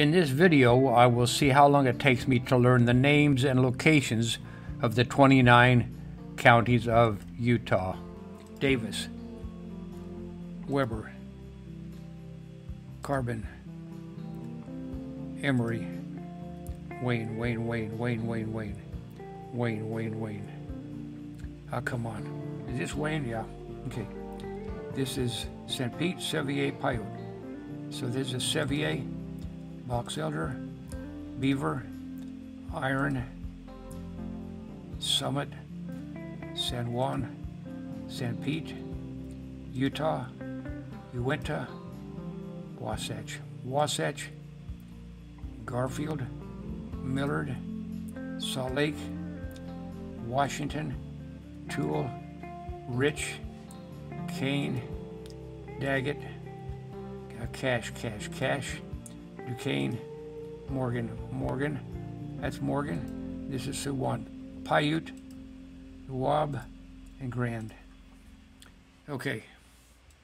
In this video, I will see how long it takes me to learn the names and locations of the 29 counties of Utah. Davis, Weber, Carbon, Emery, Wayne. Oh, come on. Is this Wayne? Yeah. Okay. This is Sanpete, Sevier, Piute. So this is Sevier, Box Elder, Beaver, Iron, Summit, San Juan, Sanpete, Utah, Uintah, Wasatch, Garfield, Millard, Salt Lake, Washington, Tooele, Rich, Kane, Daggett, Cache, Duchesne, Morgan, that's Morgan, this is San Juan, Piute, Wab, and Grand. Okay.